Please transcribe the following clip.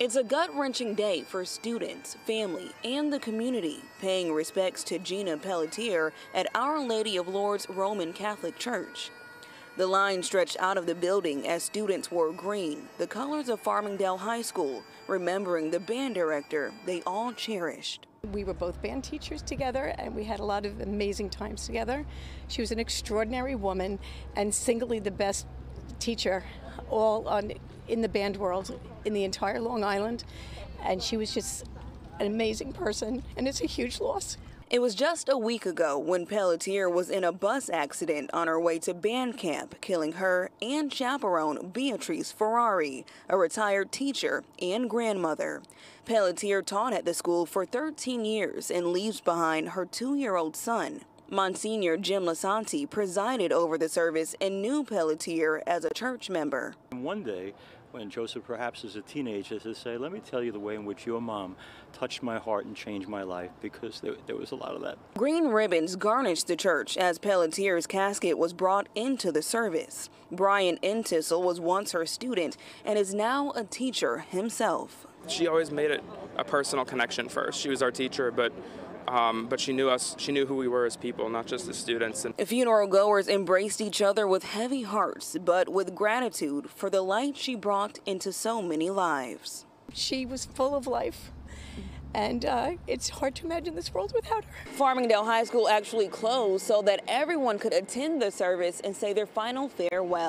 It's a gut-wrenching day for students, family, and the community, paying respects to Gina Pelletier at Our Lady of Lourdes Roman Catholic Church. The line stretched out of the building as students wore green, the colors of Farmingdale High School, remembering the band director they all cherished. We were both band teachers together, and we had a lot of amazing times together. She was an extraordinary woman and singly the best teacher in the band world, in the entire Long Island, and she was just an amazing person, and it's a huge loss. It was just a week ago when Pelletier was in a bus accident on her way to band camp, killing her and chaperone Beatrice Ferrari, a retired teacher and grandmother. Pelletier taught at the school for 13 years and leaves behind her 2-year-old son. Monsignor Jim Lasanti presided over the service and knew Pelletier as a church member. One day, when Joseph perhaps is a teenager, to say, let me tell you the way in which your mom touched my heart and changed my life, because there was a lot of that. Green ribbons garnished the church as Pelletier's casket was brought into the service. Brian Entissel was once her student and is now a teacher himself. She always made it a personal connection first. She was our teacher, but she knew us. She knew who we were as people, not just as students. Funeral goers embraced each other with heavy hearts, but with gratitude for the light she brought into so many lives. She was full of life, and it's hard to imagine this world without her. Farmingdale High School actually closed so that everyone could attend the service and say their final farewell.